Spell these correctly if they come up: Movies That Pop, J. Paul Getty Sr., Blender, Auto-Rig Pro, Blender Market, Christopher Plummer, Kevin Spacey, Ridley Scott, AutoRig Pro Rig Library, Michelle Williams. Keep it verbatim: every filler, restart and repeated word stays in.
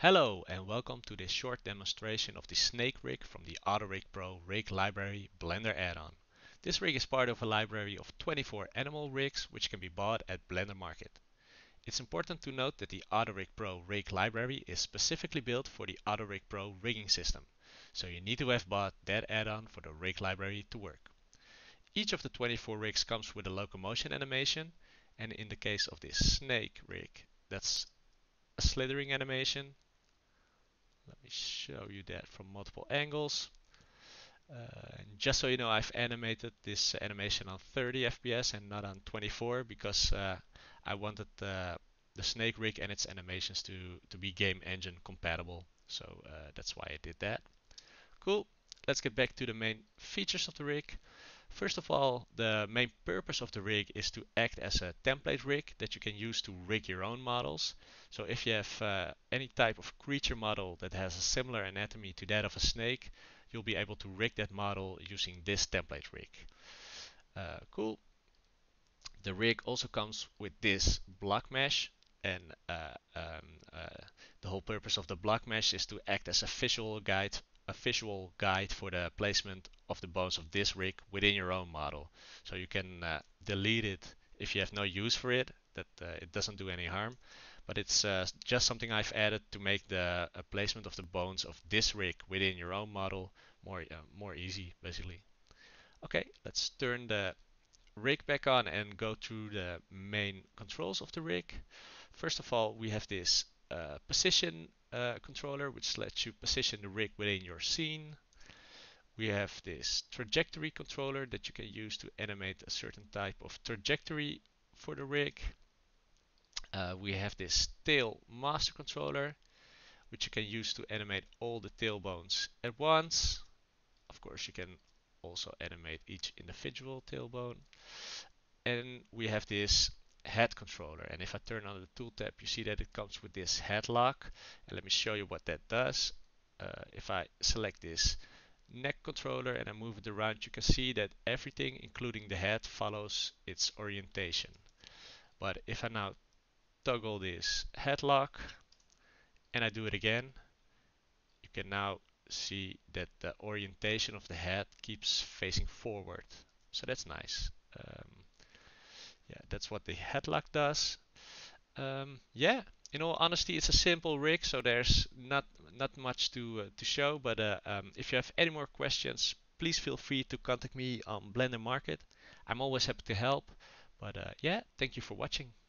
Hello and welcome to this short demonstration of the Snake Rig from the AutoRig Pro Rig Library Blender add-on. This rig is part of a library of twenty-four animal rigs which can be bought at Blender Market. It's important to note that the AutoRig Pro Rig Library is specifically built for the AutoRig Pro rigging system, so you need to have bought that add-on for the rig library to work. Each of the twenty-four rigs comes with a locomotion animation, and in the case of this snake rig, that's a slithering animation. Let me show you that from multiple angles. Uh, and just so you know, I've animated this animation on thirty F P S and not on twenty-four because uh, I wanted uh, the snake rig and its animations to, to be game engine compatible. So uh, that's why I did that. Cool. Let's get back to the main features of the rig. First of all, the main purpose of the rig is to act as a template rig that you can use to rig your own models. So if you have uh, any type of creature model that has a similar anatomy to that of a snake, you'll be able to rig that model using this template rig. Uh, cool. The rig also comes with this block mesh, and uh, um, uh, the whole purpose of the block mesh is to act as a visual guide a visual guide for the placement of the bones of this rig within your own model. So you can uh, delete it if you have no use for it, that uh, it doesn't do any harm, but it's uh, just something I've added to make the uh, placement of the bones of this rig within your own model more, uh, more easy, basically. Okay, let's turn the rig back on and go through the main controls of the rig. First of all, we have this uh, position Uh, controller, which lets you position the rig within your scene. We have this trajectory controller that you can use to animate a certain type of trajectory for the rig. Uh, we have this tail master controller, which you can use to animate all the tail bones at once. Of course, you can also animate each individual tailbone. And we have this head controller, and if I turn on the tool tab, you see that it comes with this head lock, and let me show you what that does. Uh, if I select this neck controller and I move it around, you can see that everything including the head follows its orientation. But if I now toggle this head lock and I do it again, you can now see that the orientation of the head keeps facing forward, so that's nice. um, Yeah, that's what the headlock does. Um, yeah, in all honesty, it's a simple rig, so there's not not much to uh, to show. But uh, um, if you have any more questions, please feel free to contact me on Blender Market. I'm always happy to help. But uh, yeah, thank you for watching.